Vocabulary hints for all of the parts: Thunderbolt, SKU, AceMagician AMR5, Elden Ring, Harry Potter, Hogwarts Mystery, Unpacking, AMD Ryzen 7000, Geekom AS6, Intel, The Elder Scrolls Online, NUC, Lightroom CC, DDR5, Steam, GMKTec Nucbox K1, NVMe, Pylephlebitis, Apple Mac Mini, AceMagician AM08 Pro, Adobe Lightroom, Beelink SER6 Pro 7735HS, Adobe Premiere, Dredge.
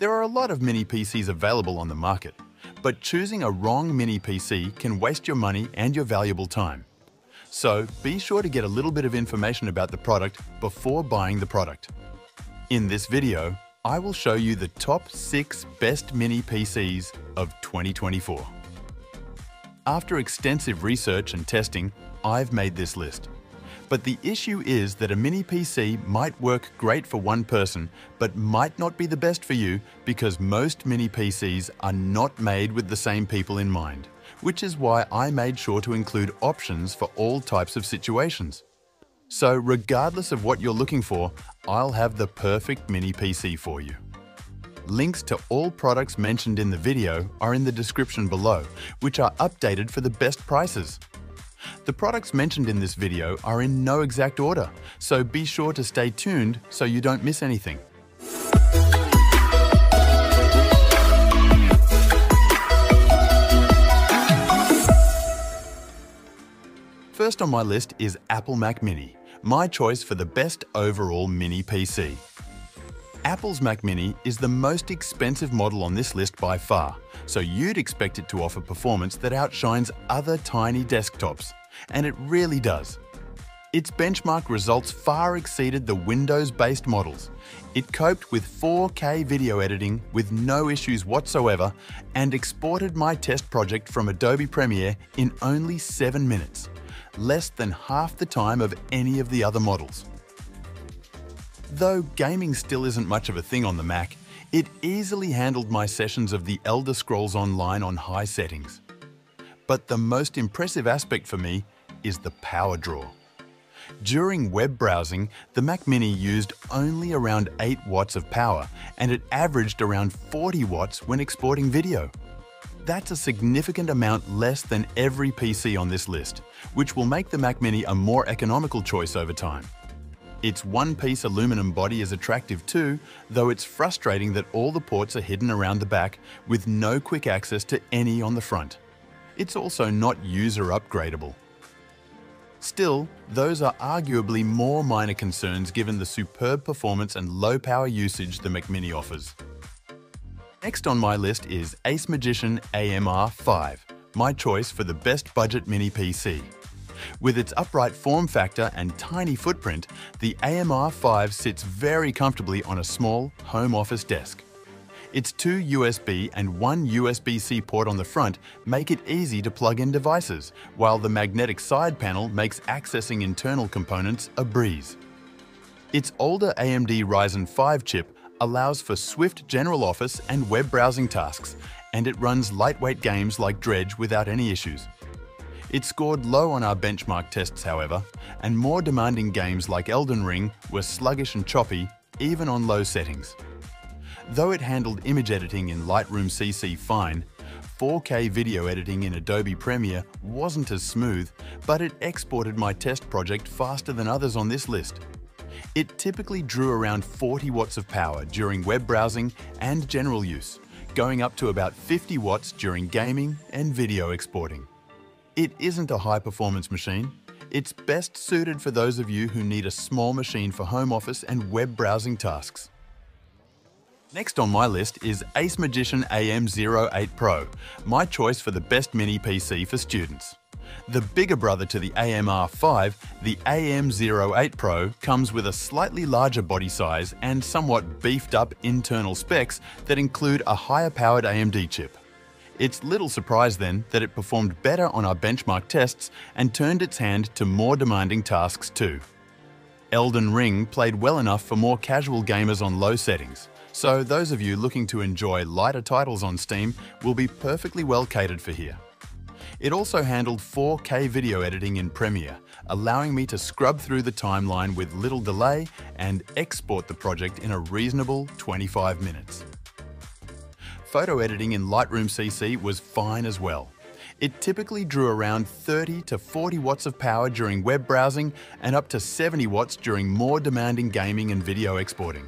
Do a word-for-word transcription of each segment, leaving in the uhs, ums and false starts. There are a lot of mini P Cs available on the market, but choosing a wrong mini P C can waste your money and your valuable time. So be sure to get a little bit of information about the product before buying the product. In this video, I will show you the top six best mini P Cs of twenty twenty-four. After extensive research and testing, I've made this list. But the issue is that a mini P C might work great for one person, but might not be the best for you because most mini P Cs are not made with the same people in mind, which is why I made sure to include options for all types of situations. So regardless of what you're looking for, I'll have the perfect mini P C for you. Links to all products mentioned in the video are in the description below, which are updated for the best prices. The products mentioned in this video are in no exact order, so be sure to stay tuned so you don't miss anything. First on my list is Apple Mac Mini, my choice for the best overall mini P C. Apple's Mac Mini is the most expensive model on this list by far, so you'd expect it to offer performance that outshines other tiny desktops, and it really does. Its benchmark results far exceeded the Windows-based models. It coped with four K video editing with no issues whatsoever and exported my test project from Adobe Premiere in only seven minutes, less than half the time of any of the other models. Though gaming still isn't much of a thing on the Mac, it easily handled my sessions of The Elder Scrolls Online on high settings. But the most impressive aspect for me is the power draw. During web browsing, the Mac Mini used only around eight watts of power, and it averaged around forty watts when exporting video. That's a significant amount less than every P C on this list, which will make the Mac Mini a more economical choice over time. Its one-piece aluminum body is attractive too, though it's frustrating that all the ports are hidden around the back with no quick access to any on the front. It's also not user upgradable. Still, those are arguably more minor concerns given the superb performance and low power usage the Mac Mini offers. Next on my list is AceMagician A M R five, my choice for the best budget mini P C. With its upright form factor and tiny footprint, the A M R five sits very comfortably on a small home office desk. Its two U S B and one U S B C port on the front make it easy to plug in devices, while the magnetic side panel makes accessing internal components a breeze. Its older A M D Ryzen five chip allows for swift general office and web browsing tasks, and it runs lightweight games like Dredge without any issues. It scored low on our benchmark tests, however, and more demanding games like Elden Ring were sluggish and choppy, even on low settings. Though it handled image editing in Lightroom C C fine, four K video editing in Adobe Premiere wasn't as smooth, but it exported my test project faster than others on this list. It typically drew around forty watts of power during web browsing and general use, going up to about fifty watts during gaming and video exporting. It isn't a high-performance machine. It's best suited for those of you who need a small machine for home office and web browsing tasks. Next on my list is AceMagician A M zero eight Pro, my choice for the best mini P C for students. The bigger brother to the A M R five, the A M zero eight Pro comes with a slightly larger body size and somewhat beefed-up internal specs that include a higher-powered A M D chip. It's little surprise then that it performed better on our benchmark tests and turned its hand to more demanding tasks too. Elden Ring played well enough for more casual gamers on low settings, so those of you looking to enjoy lighter titles on Steam will be perfectly well catered for here. It also handled four K video editing in Premiere, allowing me to scrub through the timeline with little delay and export the project in a reasonable twenty-five minutes. Photo editing in Lightroom C C was fine as well. It typically drew around thirty to forty watts of power during web browsing and up to seventy watts during more demanding gaming and video exporting.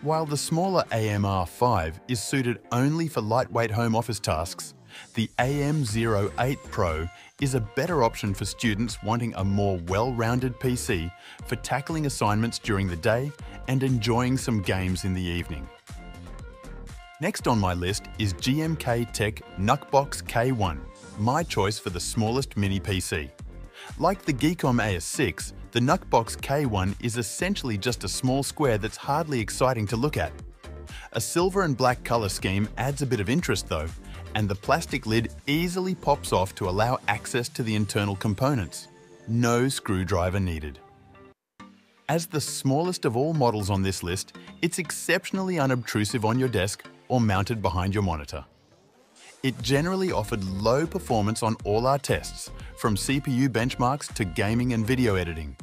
While the smaller A M R five is suited only for lightweight home office tasks, the A M zero eight Pro is a better option for students wanting a more well-rounded P C for tackling assignments during the day and enjoying some games in the evening. Next on my list is GMKTec Nucbox K one, my choice for the smallest mini P C. Like the Geekom A S six, the Nucbox K one is essentially just a small square that's hardly exciting to look at. A silver and black color scheme adds a bit of interest though, and the plastic lid easily pops off to allow access to the internal components. No screwdriver needed. As the smallest of all models on this list, it's exceptionally unobtrusive on your desk or mounted behind your monitor. It generally offered low performance on all our tests, from C P U benchmarks to gaming and video editing.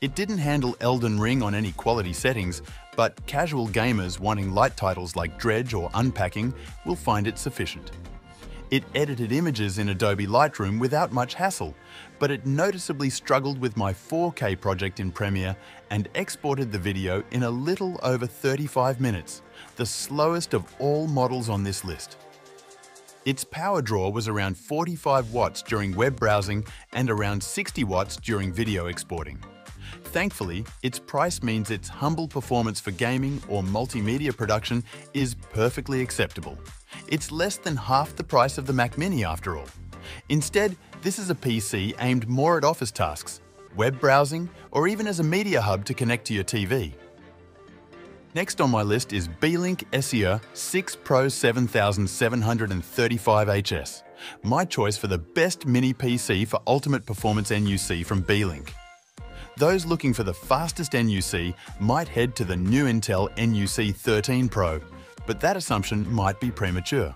It didn't handle Elden Ring on any quality settings, but casual gamers wanting light titles like Dredge or Unpacking will find it sufficient. It edited images in Adobe Lightroom without much hassle, but it noticeably struggled with my four K project in Premiere and exported the video in a little over thirty-five minutes, the slowest of all models on this list. Its power draw was around forty-five watts during web browsing and around sixty watts during video exporting. Thankfully, its price means its humble performance for gaming or multimedia production is perfectly acceptable. It's less than half the price of the Mac Mini after all. Instead, this is a P C aimed more at office tasks, web browsing, or even as a media hub to connect to your T V. Next on my list is Beelink S E R six Pro seven thousand seven hundred thirty-five H S, my choice for the best mini P C for ultimate performance N U C from Beelink. Those looking for the fastest N U C might head to the new Intel N U C thirteen Pro, but that assumption might be premature.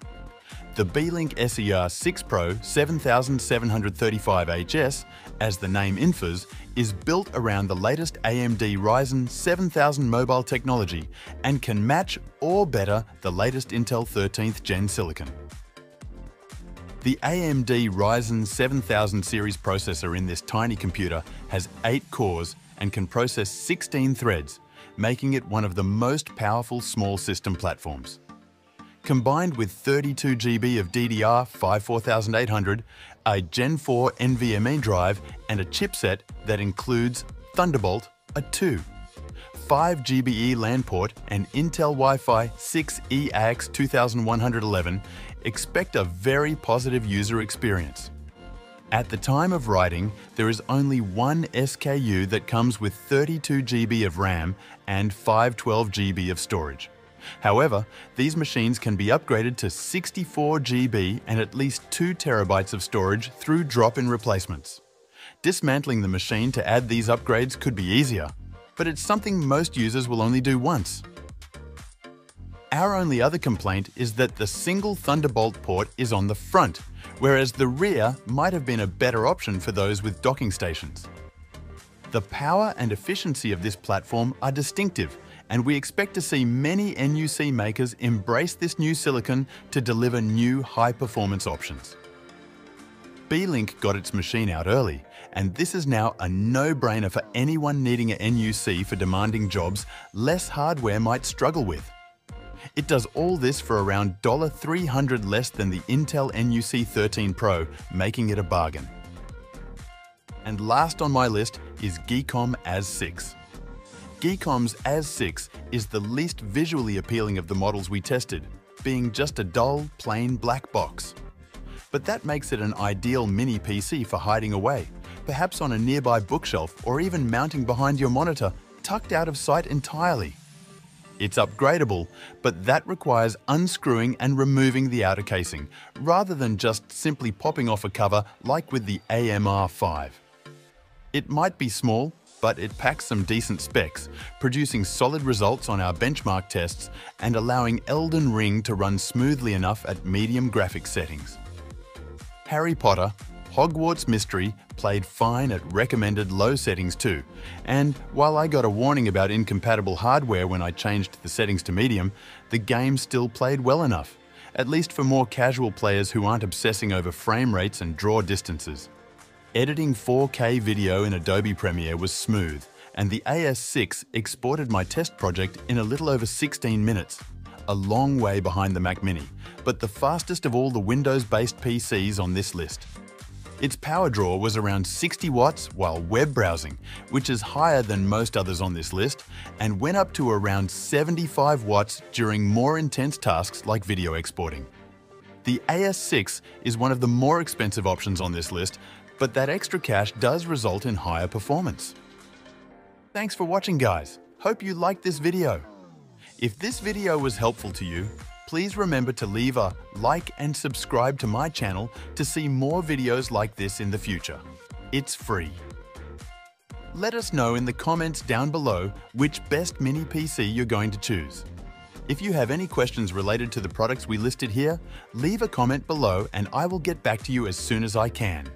The Beelink S E R six Pro seven thousand seven hundred thirty-five H S, as the name infers, is built around the latest A M D Ryzen seven thousand mobile technology and can match or better the latest Intel thirteenth gen silicon. The A M D Ryzen seven thousand series processor in this tiny computer has eight cores and can process sixteen threads, making it one of the most powerful small system platforms. Combined with thirty-two gigabytes of D D R five forty-eight hundred, a Gen four NVMe drive and a chipset that includes Thunderbolt A two, five G b E LAN port and Intel Wi-Fi six E A X two thousand one hundred eleven, expect a very positive user experience. At the time of writing, there is only one S K U that comes with thirty-two gigabytes of RAM and five hundred twelve gigabytes of storage. However, these machines can be upgraded to sixty-four gigabytes and at least two terabytes of storage through drop-in replacements. Dismantling the machine to add these upgrades could be easier, but it's something most users will only do once. Our only other complaint is that the single Thunderbolt port is on the front, whereas the rear might have been a better option for those with docking stations. The power and efficiency of this platform are distinctive, and we expect to see many N U C makers embrace this new silicon to deliver new high-performance options. Beelink got its machine out early, and this is now a no-brainer for anyone needing an N U C for demanding jobs less hardware might struggle with. It does all this for around three hundred dollars less than the Intel N U C thirteen Pro, making it a bargain. And last on my list is Geekom A S six. Geekom's A S six is the least visually appealing of the models we tested, being just a dull, plain black box. But that makes it an ideal mini P C for hiding away, perhaps on a nearby bookshelf or even mounting behind your monitor, tucked out of sight entirely. It's upgradable, but that requires unscrewing and removing the outer casing, rather than just simply popping off a cover like with the A M R five. It might be small, but it packs some decent specs, producing solid results on our benchmark tests and allowing Elden Ring to run smoothly enough at medium graphics settings. Harry Potter, Hogwarts Mystery played fine at recommended low settings too, and while I got a warning about incompatible hardware when I changed the settings to medium, the game still played well enough, at least for more casual players who aren't obsessing over frame rates and draw distances. Editing four K video in Adobe Premiere was smooth, and the A S six exported my test project in a little over sixteen minutes, a long way behind the Mac Mini, but the fastest of all the Windows-based P Cs on this list. Its power draw was around sixty watts while web browsing, which is higher than most others on this list, and went up to around seventy-five watts during more intense tasks like video exporting. The A S six is one of the more expensive options on this list, but that extra cash does result in higher performance. Thanks for watching, guys. Hope you liked this video. If this video was helpful to you, please remember to leave a like and subscribe to my channel to see more videos like this in the future. It's free. Let us know in the comments down below which best mini P C you're going to choose. If you have any questions related to the products we listed here, leave a comment below and I will get back to you as soon as I can.